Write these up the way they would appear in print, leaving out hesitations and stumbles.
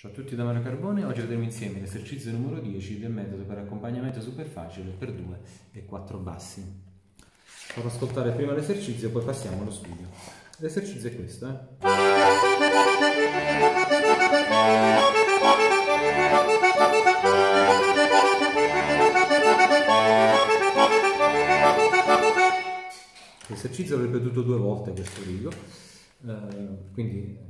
Ciao a tutti da Mario Carbone, oggi vedremo insieme l'esercizio numero 10 del metodo per accompagnamento super facile per 2 e 4 bassi. Faccio ascoltare prima l'esercizio, poi passiamo allo studio. L'esercizio è questo, L'esercizio l'ho ripetuto 2 volte questo rigo, quindi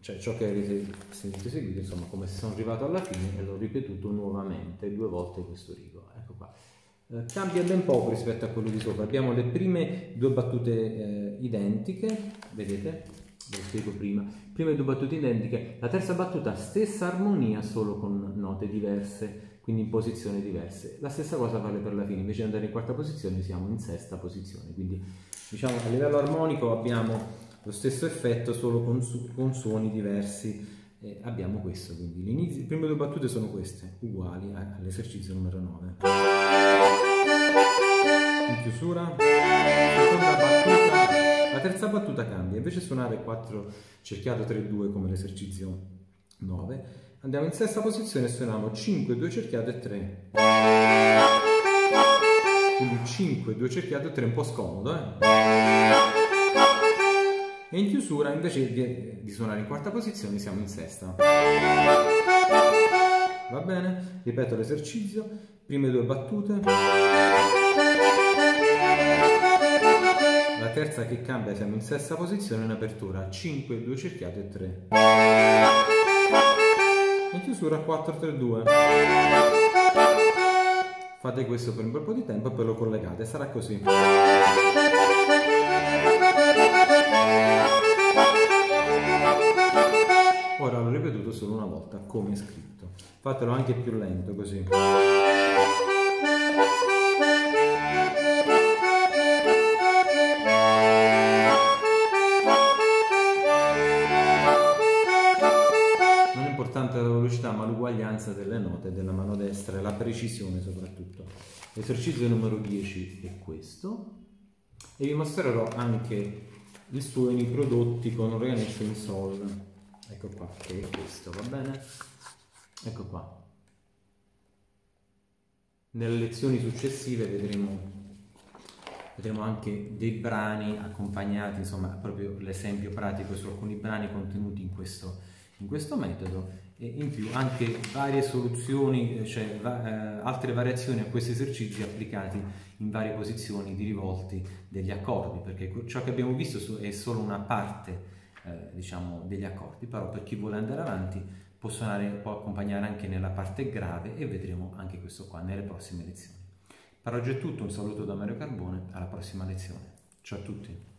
cioè ciò che avete sentito seguito, insomma, come se sono arrivato alla fine e l'ho ripetuto nuovamente 2 volte questo rigo. Ecco qua. Cambia ben poco rispetto a quello di sopra. Abbiamo le prime 2 battute identiche, vedete? Ve lo spiego prima. Prime 2 battute identiche, la terza battuta stessa armonia solo con note diverse, quindi in posizioni diverse. La stessa cosa vale per la fine, invece di andare in quarta posizione siamo in sesta posizione, quindi diciamo a livello armonico abbiamo lo stesso effetto solo con suoni diversi. Abbiamo questo, quindi le prime 2 battute sono queste, uguali all'esercizio numero 9. In chiusura, seconda battuta, la terza battuta cambia, invece suonare 4 cerchiato 3-2 come l'esercizio 9, andiamo in sesta posizione e suoniamo 5-2 cerchiato e 3. Quindi 5-2 cerchiato e 3, un po' scomodo, E in chiusura, invece di suonare in quarta posizione, siamo in sesta. Va bene? Ripeto l'esercizio, prime 2 battute. La terza che cambia, siamo in sesta posizione, in apertura 5, 2 cerchiate e 3. In chiusura 4, 3, 2. Fate questo per un bel po' di tempo e poi lo collegate, sarà così. Ora l'ho ripetuto solo una volta, come è scritto. Fatelo anche più lento, così. Non è importante la velocità, ma l'uguaglianza delle note della mano destra e la precisione soprattutto. L'esercizio numero 10 è questo. E vi mostrerò anche i suoni prodotti con Organetto in Sol. Ecco qua, che è questo, va bene? Ecco qua. Nelle lezioni successive vedremo anche dei brani accompagnati, insomma, proprio l'esempio pratico su alcuni brani contenuti in questo metodo, e in più anche varie soluzioni, cioè altre variazioni a questi esercizi applicati in varie posizioni di rivolti degli accordi, perché ciò che abbiamo visto è solo una parte diciamo degli accordi, però per chi vuole andare avanti può accompagnare anche nella parte grave, e vedremo anche questo qua nelle prossime lezioni. Per oggi è tutto, un saluto da Mario Carbone, alla prossima lezione. Ciao a tutti!